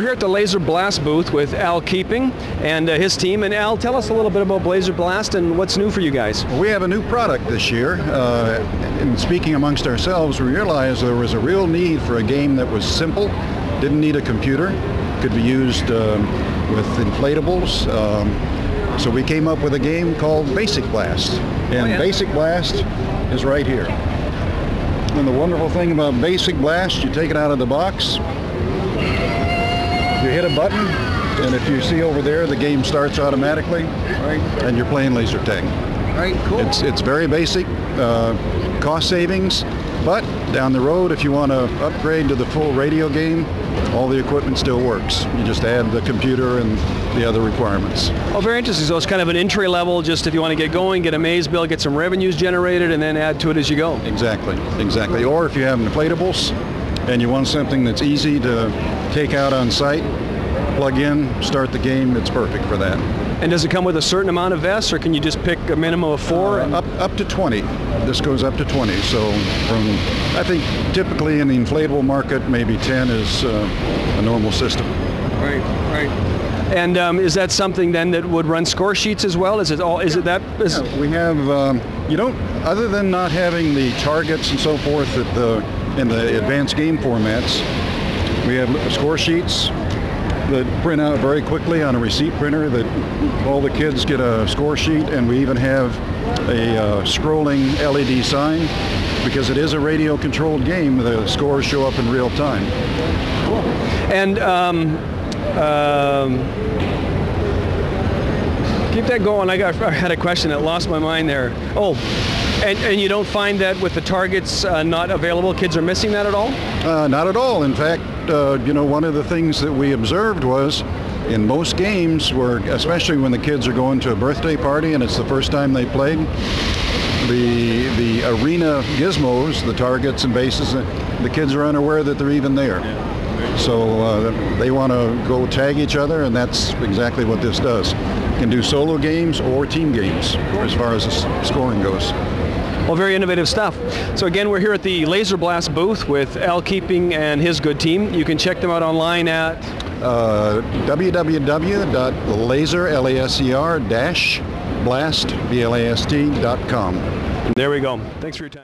We're here at the Laser Blast booth with Al Keeping and his team. And Al, tell us a little bit about Laser Blast and what's new for you guys. We have a new product this year. And speaking amongst ourselves, we realized there was a real need for a game that was simple, didn't need a computer, could be used with inflatables. So we came up with a game called Basic Blast. And Basic Blast is right here. And the wonderful thing about Basic Blast, you take it out of the box, you hit a button, and if you see over there, the game starts automatically, and you're playing laser tag. All right, cool. It's very basic, cost savings, but down the road, if you want to upgrade to the full radio game, all the equipment still works. You just add the computer and the other requirements. Oh, very interesting. So it's kind of an entry level, just if you want to get going, get a maze bill, get some revenues generated, and then add to it as you go. Exactly, exactly. Or if you have inflatables, and you want something that's easy to take out on site, plug in, start the game, it's perfect for that. And does it come with a certain amount of vests, or can you just pick a minimum of 4? Up to 20. This goes up to 20. So from, I think, typically in the inflatable market, maybe 10 is a normal system. Right, right. And is that something then that would run score sheets as well? Is it all? Is it that? Yeah, we have. You don't. Other than not having the targets and so forth at in the advanced game formats, we have score sheets that print out very quickly on a receipt printer. That all the kids get a score sheet, and we even have a scrolling LED sign because it is a radio-controlled game. The scores show up in real time. Cool. And. Keep that going. I had a question that lost my mind there. Oh, and you don't find that with the targets not available, kids are missing that at all? Not at all. In fact, you know, one of the things that we observed was in most games, where, especially when the kids are going to a birthday party and it's the first time they played, the arena gizmos, the targets and bases, the kids are unaware that they're even there. Yeah. So they want to go tag each other, and that's exactly what this does. You can do solo games or team games as far as the scoring goes. Well, very innovative stuff. So again, we're here at the Laser Blast booth with Al Keeping and his good team. You can check them out online at www.laser-blast.com. There we go. Thanks for your time.